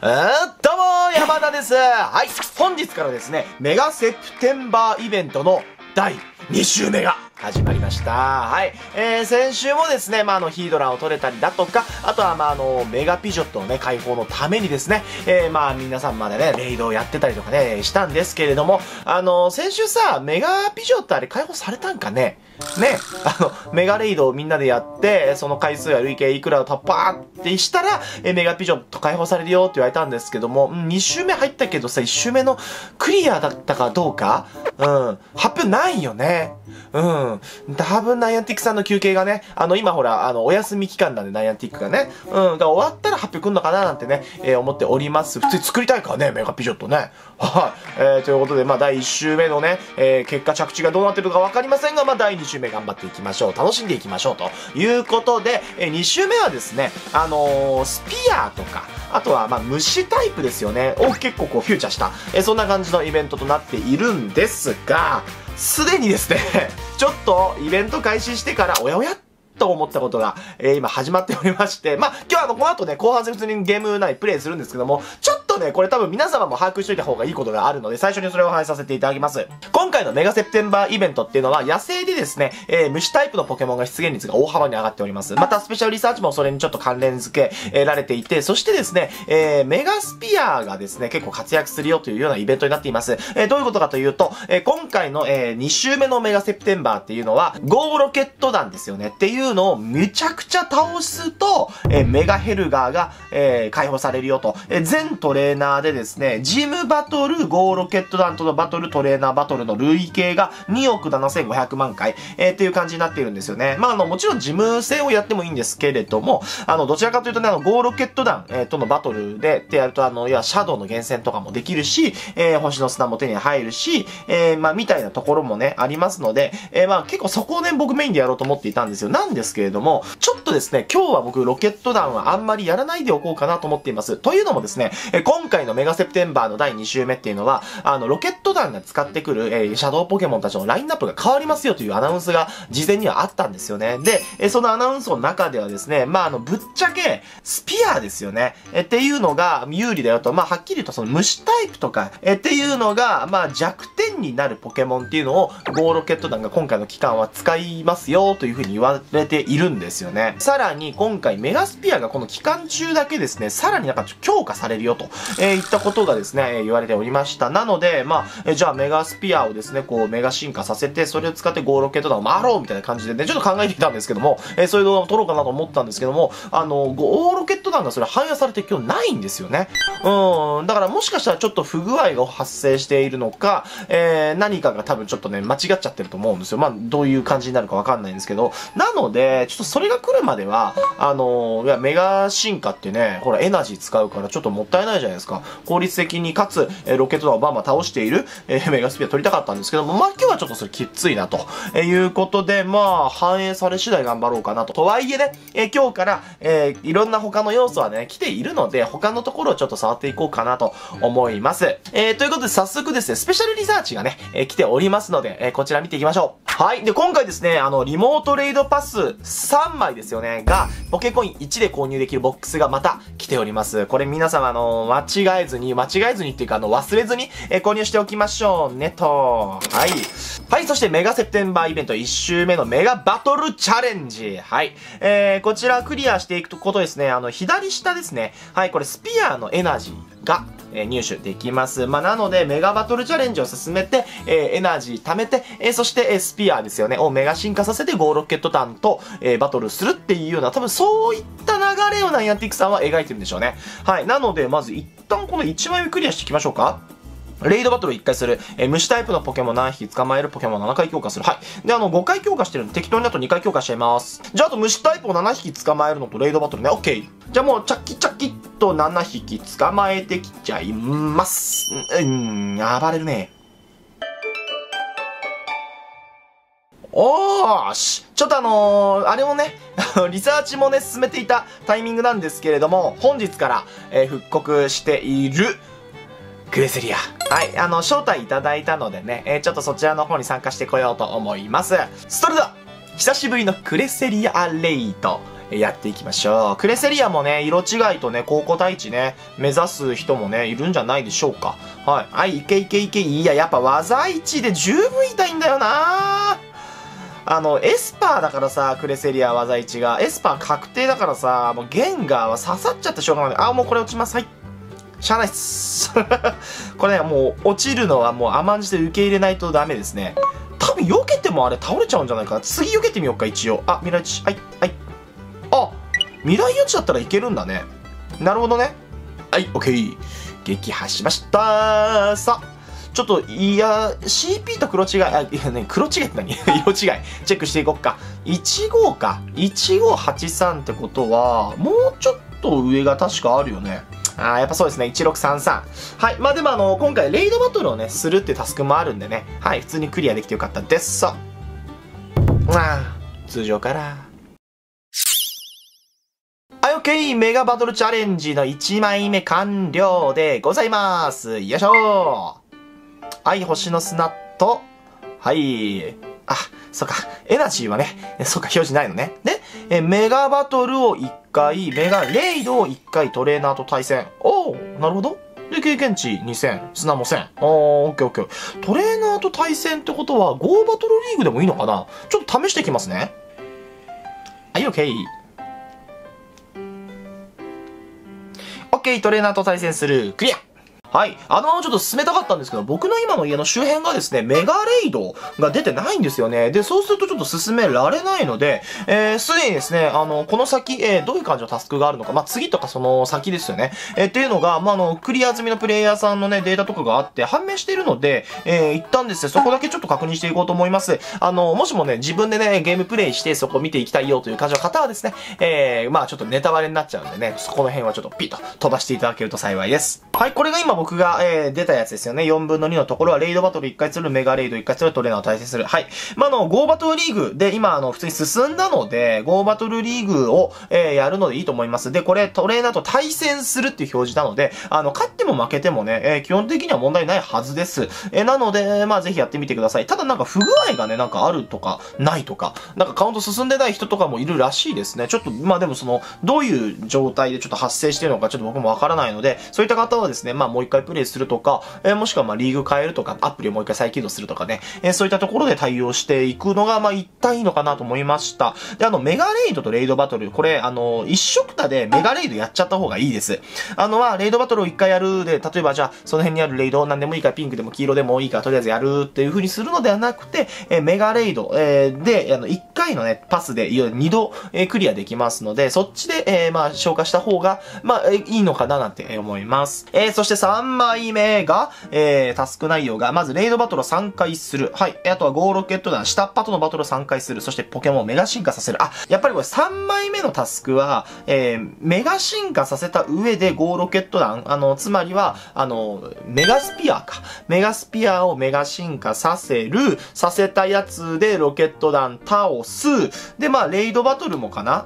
どうもー、山田です。はい、本日からですね、メガセプテンバーイベントの第2週目が始まりました。はい。先週もですね、ヒードランを取れたりだとか、あとは、メガピジョットのね、解放のためにですね、皆さんまでね、レイドをやってたりとかね、したんですけれども、先週さ、メガピジョットあれ解放されたんかね。ね、メガレイドをみんなでやって、その回数や累計いくらをパーってしたら、メガピジョット解放されるよって言われたんですけども、2周目入ったけどさ、1周目のクリアだったかどうか、発表ないよね。多分ナイアンティックさんの休憩がね、今ほら、お休み期間なんでナイアンティックがね、が終わったら発表来るのかななんてね、思っております。普通に作りたいからね、メガピジョットね。はい。ということで、第1周目のね、結果着地がどうなってるかわかりませんが、第2週目頑張っていきましょう。楽しんでいきましょうということで、2週目はですね、スピアとか、あとは虫タイプですよねを結構こうフューチャーした、そんな感じのイベントとなっているんですが、すでにですねちょっとイベント開始してからおやおやと思ったことが、今始まっておりまして、今日この後ね、後半戦普通にゲーム内プレイするんですけども、ちょっとね、これ多分皆様も把握しといた方がいいことがあるので、最初にそれをお話しさせていただきます。今回のメガセプテンバーイベントっていうのは、野生でですね、虫タイプのポケモンが出現率が大幅に上がっております。また、スペシャルリサーチもそれにちょっと関連付けられていて、そしてですね、メガスピアがですね、結構活躍するよというようなイベントになっています。どういうことかというと、今回の、2週目のメガセプテンバーっていうのは、ゴーロケット団ですよね。っていうのをめちゃくちゃ倒すと、メガヘルガーが、解放されるよと、全トレーナーでですね、ジムバトル、ゴーロケット団とのバトル、トレーナーバトルの累計が2億7500万回、っていう感じになっているんですよね。もちろんジム戦をやってもいいんですけれども、どちらかというとね、ゴーロケット団、とのバトルでってやると、いや、シャドウの厳選とかもできるし、星の砂も手に入るし、みたいなところもね、ありますので、結構そこをね、僕メインでやろうと思っていたんですよ。なんですけれども、ちょっとですね、今日は僕ロケット団はあんまりやらないでおこうかなと思っています。というのもですね、今回のメガセプテンバーの第2週目っていうのは、ロケット団が使ってくる、シャドウポケモンたちのラインナップが変わりますよというアナウンスが事前にはあったんですよね。で、そのアナウンスの中ではですね、ぶっちゃけ、スピアですよね。っていうのが有利だよと、はっきり言うとその虫タイプとか、っていうのが、弱点になるポケモンっていうのを、ゴーロケット団が今回の期間は使いますよというふうに言われているんですよね。さらに今回メガスピアがこの期間中だけですね、さらになんか強化されるよと、いったことがですね、言われておりました。なので、じゃあメガスピアをですね、こうメガ進化させて、それを使ってゴーロケット団を回ろうみたいな感じでね、ちょっと考えていたんですけども、そういう動画を撮ろうかなと思ったんですけども、ゴーロケット団がそれ反映されて今日ないんですよね。だからもしかしたらちょっと不具合が発生しているのか、何かが多分ちょっとね、間違っちゃってると思うんですよ。どういう感じになるかわかんないんですけど、なので、ちょっとそれが来るまでは、いや、メガ進化ってね、ほら、エナジー使うからちょっともったいないじゃないですか。効率的に、かつ、ロケット団をバンバン倒している、メガスピア取りたかったんですけども、今日はちょっとそれきついな、ということで、反映され次第頑張ろうかなと。とはいえね、今日から、いろんな他の要素はね、来ているので、他のところをちょっと触っていこうかなと思います。ということで、早速ですね、スペシャルリサーチがね、来ておりますので、こちら見ていきましょう。はい。で、今回ですね、リモートレイドパス3枚ですよね、が、ポケコイン1で購入できるボックスがまた来ております。これ皆様、間違えずにっていうか、忘れずに、購入しておきましょうね、と。はい。はい、そしてメガセプテンバーイベント1周目のメガバトルチャレンジ。はい。こちらクリアしていくことですね、左下ですね。はい、これスピアのエナジーが、入手できます。なので、メガバトルチャレンジを進めて、エナジー貯めて、そして、スピアですよね、をメガ進化させて、ゴーロケット団と、バトルするっていうような、多分そういった流れをナイアンティックさんは描いてるんでしょうね。はい。なので、まず一旦この1枚目クリアしていきましょうか。レイドバトルを1回する。虫タイプのポケモン何匹捕まえる、ポケモン7回強化する。はい。で、5回強化してるんで、適当にあと2回強化しちゃいます。じゃあ、あと虫タイプを7匹捕まえるのとレイドバトルね。OK。じゃあもう、チャッキチャッキっと7匹捕まえてきちゃいます。暴れるね。おーし、ちょっとあれをね、リサーチもね、進めていたタイミングなんですけれども、本日から、復刻している、グレセリア。はい、招待いただいたのでね、ちょっとそちらの方に参加してこようと思います。それでは、久しぶりのグレセリアレイド。やっていきましょう。クレセリアもね、色違いとね、高校対地ね、目指す人もね、いるんじゃないでしょうか。はい。あい、いけいけいけ。いや、やっぱ技1で十分痛いんだよな。エスパーだからさ、クレセリア技1が。エスパー確定だからさ、もうゲンガーは刺さっちゃってしょうがない。あ、もうこれ落ちます。はい。しゃあないっす。これね、もう落ちるのはもう甘んじて受け入れないとダメですね。多分避けてもあれ倒れちゃうんじゃないかな。次避けてみようか、一応。あ、未来予知。はい、はい。あ、未来予知だったらいけるんだね。なるほどね。はい、オッケー。撃破しました。さあ。ちょっと、いや、CP と黒違い、あ、いやね、黒違いって何？色違い。チェックしていこっか。15か。1583ってことは、もうちょっと上が確かあるよね。ああ、やっぱそうですね。1633。はい。まあでも今回、レイドバトルをね、するってタスクもあるんでね。はい。普通にクリアできてよかったです。さあ。通常から。はい、オッケー。メガバトルチャレンジの1枚目完了でございます。よいしょー。はい、星の砂と、はい。あ、そっか。エナジーはね、そっか、表示ないのね。で、メガバトルを1回、メガレイドを1回トレーナーと対戦。おー、なるほど。で、経験値2000、砂も1000。あー、オッケーオッケー。トレーナーと対戦ってことは、GO バトルリーグでもいいのかな？ちょっと試していきますね。はい、オッケー。オッケー、トレーナーと対戦する、クリア。はい。ちょっと進めたかったんですけど、僕の今の家の周辺がですね、メガレイドが出てないんですよね。で、そうするとちょっと進められないので、すでにですね、この先、どういう感じのタスクがあるのか、まあ、次とかその先ですよね。っていうのが、まあ、クリア済みのプレイヤーさんのね、データとかがあって、判明しているので、一旦ですね、そこだけちょっと確認していこうと思います。もしもね、自分でね、ゲームプレイして、そこ見ていきたいよという感じの方はですね、まあ、ちょっとネタバレになっちゃうんでね、そこの辺はちょっとピッと飛ばしていただけると幸いです。はい、これが今、僕が、出たやつですよね。4分の2のところは、レイドバトル1回する、メガレイド1回する、トレーナーを対戦する。はい。まあ、GO バトルリーグで、今、普通に進んだので、GO バトルリーグを、やるのでいいと思います。で、これ、トレーナーと対戦するっていう表示なので、勝っても負けてもね、基本的には問題ないはずです。なので、まあ、ぜひやってみてください。ただ、なんか、不具合がね、なんかあるとか、ないとか、なんかカウント進んでない人とかもいるらしいですね。ちょっと、まあ、でもどういう状態でちょっと発生してるのか、ちょっと僕もわからないので、そういった方はですね、まあ、もう一回プレイするとか、もしくはまあリーグ変えるとか、アプリをもう一回再起動するとかね、そういったところで対応していくのが、まあ一旦いいのかなと思いました。で、メガレイドとレイドバトル、これ、一色たでメガレイドやっちゃった方がいいです。まあ、レイドバトルを一回やるで、例えばじゃあ、その辺にあるレイドを何でもいいから、ピンクでも黄色でもいいから、とりあえずやるっていう風にするのではなくて、メガレイド、で、一回のね、パスで、いわゆる二度、クリアできますので、そっちで、まあ、消化した方が、まあ、いいのかななんて思います。そして3枚目が、タスク内容が、まず、レイドバトルを3回する。はい。あとは、ゴーロケット団、下っ端とのバトルを3回する。そして、ポケモンをメガ進化させる。あ、やっぱりこれ、3枚目のタスクは、メガ進化させた上で、ゴーロケット団、つまりは、メガスピアか。メガスピアをメガ進化させる。させたやつで、ロケット団倒す。で、まあ、レイドバトルもかな。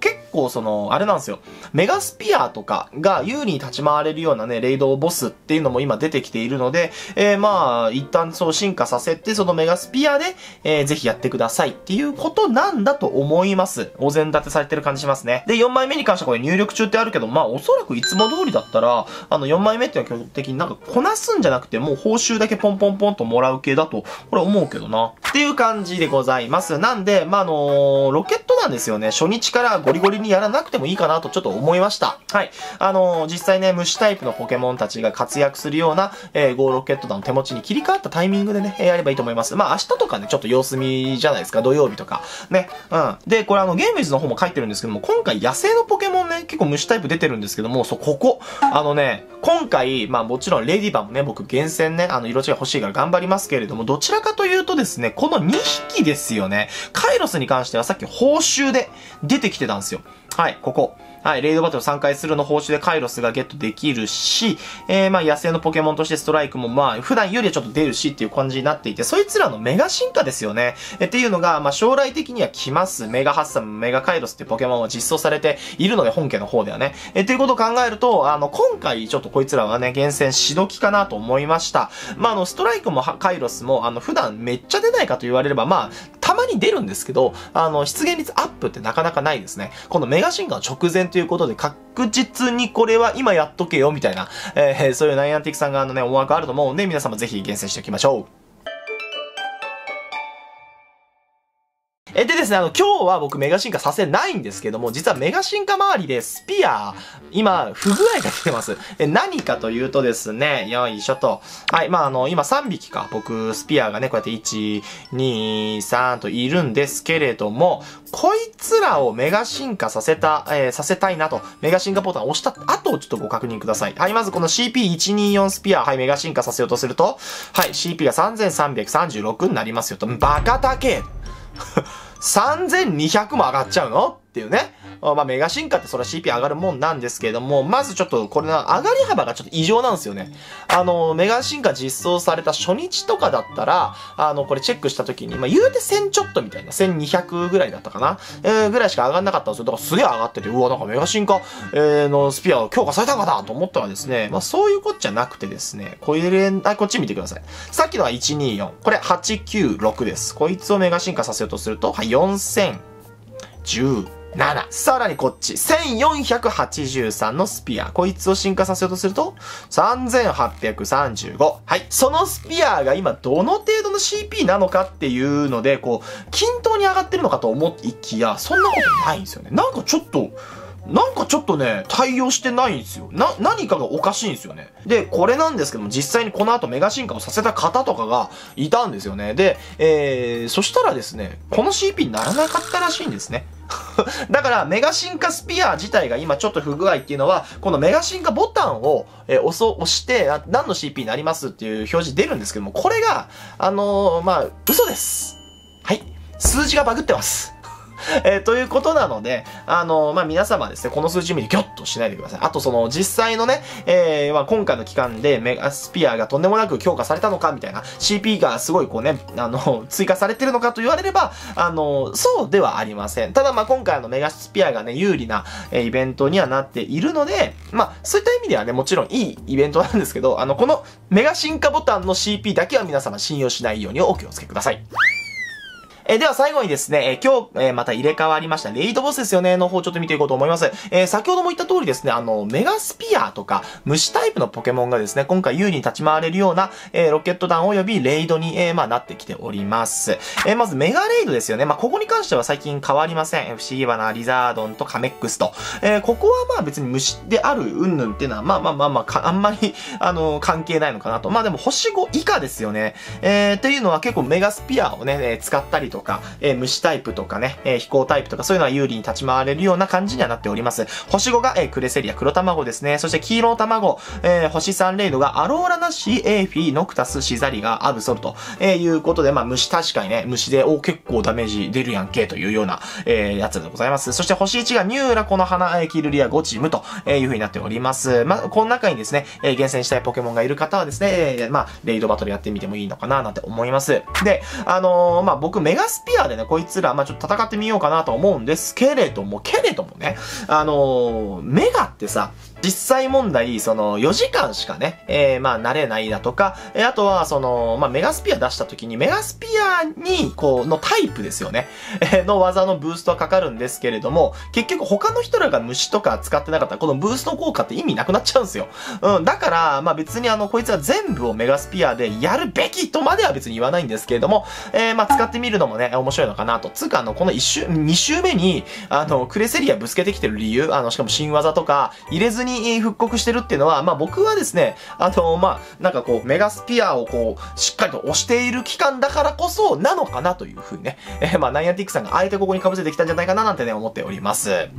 結構、あれなんですよ。メガスピアとかが有利に立ち回れるようなね、レイドボスっていうのも今出てきているので、まあ、一旦そう進化させて、そのメガスピアで、ぜひやってくださいっていうことなんだと思います。お膳立てされてる感じしますね。で、4枚目に関してはこれ入力中ってあるけど、まあ、おそらくいつも通りだったら、4枚目っていうのは基本的になんかこなすんじゃなくて、もう報酬だけポンポンポンともらう系だと、これ思うけどな。っていう感じでございます。なんで、まあ、ロケットなんですよね。初日からゴリゴリにやらなくてもいいかなとちょっと思いました。はい。実際ね、虫タイプのポケモンたちが活躍するような、ゴーロケット団の手持ちに切り替わったタイミングでね、やればいいと思います。まあ、明日とかね、ちょっと様子見じゃないですか、土曜日とか。ね。うん。で、これゲームイズの方も書いてるんですけども、今回野生のポケモンね、結構虫タイプ出てるんですけども、そう、ここ。ね、今回、まあもちろんレディバもね、僕厳選ね、色違い欲しいから頑張りますけれども、どちらかというとですね、この2匹ですよね。カイロスに関してはさっき報酬で出てきてたんですよ。はい、ここ。はい、レイドバトル3回するの報酬でカイロスがゲットできるし、まあ野生のポケモンとしてストライクもまあ普段よりはちょっと出るしっていう感じになっていて、そいつらのメガ進化ですよね。っていうのが、まあ将来的には来ます。メガハッサム、メガカイロスってポケモンは実装されているので、本家の方ではね。っていうことを考えると、今回ちょっとこいつらはね、厳選しどきかなと思いました。まあストライクもカイロスも、普段めっちゃ出ないかと言われれば、まあ、たまたまに出るんですけど、出現率アップってなかなかないですね。このメガ進化の直前ということで、確実にこれは今やっとけよ、みたいな、そういうナイアンティクさん側のね、思惑あると思うんで、皆様ぜひ厳選しておきましょう。でですね、今日は僕メガ進化させないんですけども、実はメガ進化周りでスピア、今、不具合が来てます。何かというとですね、よいしょと。はい、まあ、今3匹か、僕、スピアがね、こうやって1、2、3といるんですけれども、こいつらをメガ進化させたいなと、メガ進化ボタンを押した後をちょっとご確認ください。はい、まずこの CP124 スピア、はい、メガ進化させようとすると、はい、CP が3336になりますよと、バカだけ3200も上がっちゃうのっていうね。まあ、メガ進化ってそれは CP 上がるもんなんですけれども、まずちょっとこれの上がり幅がちょっと異常なんですよね。メガ進化実装された初日とかだったら、これチェックした時に、まあ、言うて1000ちょっとみたいな、1200ぐらいだったかな、ぐらいしか上がんなかったんですよ。だからすげえ上がってて、うわ、なんかメガ進化、のスピアを強化されたかなと思ったらですね、まあ、そういうことじゃなくてですね、こっち見てください。さっきのは124。これ896です。こいつをメガ進化させようとすると、はい、4017。さらにこっち、1483のスピア。こいつを進化させようとすると、3835。はい。そのスピアが今どの程度の CP なのかっていうので、こう、均等に上がってるのかと思いきや、そんなことないんですよね。なんかちょっとね、対応してないんですよ。何かがおかしいんですよね。で、これなんですけども、実際にこの後メガ進化をさせた方とかがいたんですよね。で、そしたらですね、この CP にならなかったらしいんですね。だから、メガ進化スピア自体が今ちょっと不具合っていうのは、このメガ進化ボタンを押して、何の CP になりますっていう表示出るんですけども、これが、まあ、嘘です。はい。数字がバグってます。ということなので、まあ、皆様ですね、この数字見てギョッとしないでください。あとその、実際のね、まあ、今回の期間でメガスピアがとんでもなく強化されたのかみたいな、CP がすごいこうね、追加されてるのかと言われれば、そうではありません。ただまあ、今回のメガスピアがね、有利な、イベントにはなっているので、まあ、そういった意味ではね、もちろんいいイベントなんですけど、このメガ進化ボタンの CP だけは皆様信用しないようにお気をつけください。では最後にですね、今日、また入れ替わりましたレイドボスですよね、の方ちょっと見ていこうと思います。先ほども言った通りですね、メガスピアとか、虫タイプのポケモンがですね、今回有利に立ち回れるような、ロケット弾及びレイドに、まあ、なってきております。まずメガレイドですよね。まあ、ここに関しては最近変わりません。不思議花、リザードンとカメックスと。ここはまあ別に虫である云々っていうのは、あんまり、関係ないのかなと。まあ、でも星5以下ですよね。っていうのは結構メガスピアをね、使ったりとか、虫タイプとかね、飛行タイプとかそういうのは有利に立ち回れるような感じにはなっております。星5が、クレセリア、黒卵ですね。そして黄色の卵、星3レイドがアローラナシー、エーフィー、ノクタス、シザリがアブソルと、いうことで、まあ虫確かにね、虫で、結構ダメージ出るやんけというような、やつでございます。そして星1がニューラ、この花、キルリア、ゴチムと、いう風になっております。まあ、この中にですね、厳選したいポケモンがいる方はですね、まあ、レイドバトルやってみてもいいのかな、なんて思います。で、まあ僕メガスピアでね、こいつら、まあ、ちょっと戦ってみようかなと思うんですけれどもね、メガってさ、実際問題、その、4時間しかね、まあ、慣れないだとか、あとは、その、まあ、メガスピア出した時に、メガスピアに、のタイプですよね、の技のブーストはかかるんですけれども、結局他の人らが虫とか使ってなかったら、このブースト効果って意味なくなっちゃうんですよ。うん、だから、まあ、別にこいつは全部をメガスピアでやるべきとまでは別に言わないんですけれども、まあ、使ってみるのもね、面白いのかなと。つうか、この2周目に、クレセリアぶつけてきてる理由、しかも新技とか、入れずに、復刻してるっていうのは、まあ、僕はですね、まあ、なんかメガスピアをしっかりと押している期間だからこそなのかなというふうにね、まあ、ナイアンティックさんがあえてここに被せてきたんじゃないかななんてね、思っております。はい。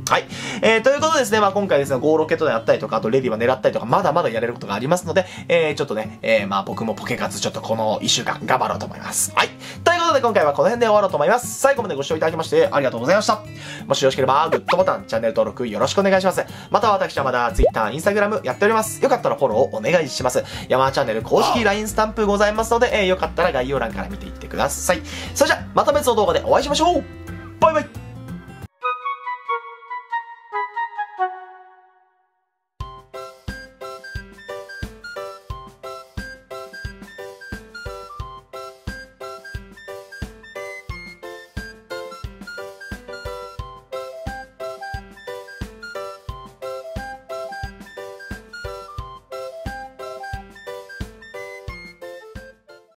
ということでですね、まあ、今回ですね、ゴーロケットであったりとか、あとレディは狙ったりとか、まだまだやれることがありますので、ちょっとね、まあ、僕もポケ活ちょっとこの1週間頑張ろうと思います。はい。ということで今回はこの辺で終わろうと思います。最後までご視聴いただきましてありがとうございました。もしよろしければ、グッドボタン、チャンネル登録よろしくお願いします。また私はまだTwitter、Instagram やっております。よかったらフォローをお願いします。山チャンネル公式 LINE スタンプございますので、よかったら概要欄から見ていってください。それじゃ、また別の動画でお会いしましょう。バイバイ。